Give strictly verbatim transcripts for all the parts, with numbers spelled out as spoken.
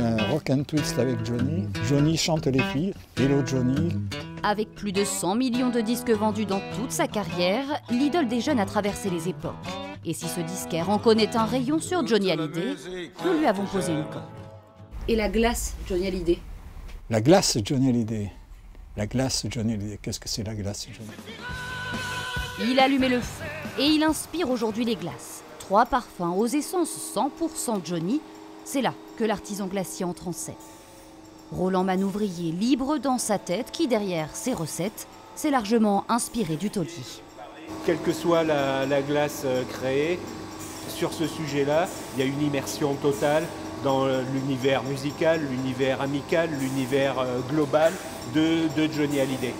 un rock and twist avec Johnny. Johnny chante les filles, Hello Johnny. Avec plus de cent millions de disques vendus dans toute sa carrière, l'idole des jeunes a traversé les époques. Et si ce disquaire en connaît un rayon sur Johnny Hallyday, nous lui avons posé une corde. Et la glace Johnny Hallyday? La glace Johnny Hallyday. La glace Johnny Hallyday. Qu'est-ce que c'est la glace Johnny Hallyday? Il a allumé le feu et il inspire aujourd'hui les glaces. Trois parfums aux essences cent pour cent Johnny. C'est là que l'artisan glacier entre en scène. Roland Manouvrier, libre dans sa tête, qui derrière ses recettes s'est largement inspiré du taulier. Quelle que soit la, la glace créée, sur ce sujet-là, il y a une immersion totale dans l'univers musical, l'univers amical, l'univers global de, de Johnny Hallyday.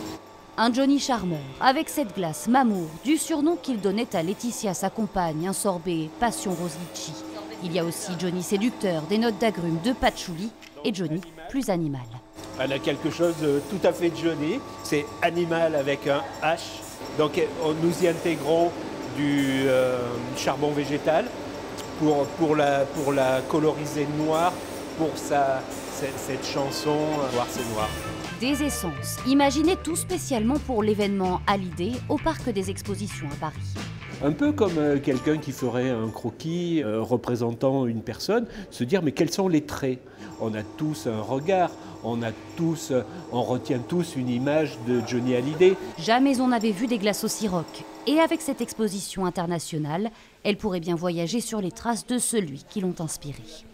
Un Johnny charmeur, avec cette glace Mamour, du surnom qu'il donnait à Laetitia, sa compagne, un sorbet passion rose litchi. Il y a aussi Johnny séducteur, des notes d'agrumes, de patchouli, et Johnny plus animal. Elle a quelque chose de tout à fait Johnny, c'est animal avec un H. Donc nous y intégrons du euh, charbon végétal pour, pour, la, pour la coloriser noire, pour sa, cette, cette chanson Noir c'est noir. Des essences, imaginées tout spécialement pour l'événement Hallyday au Parc des Expositions à Paris. Un peu comme quelqu'un qui ferait un croquis euh, représentant une personne, se dire mais quels sont les traits? On a tous un regard, on, a tous, on retient tous une image de Johnny Hallyday. Jamais on n'avait vu des glaces aussi rock. Et avec cette exposition internationale, elle pourrait bien voyager sur les traces de celui qui l'ont inspirée.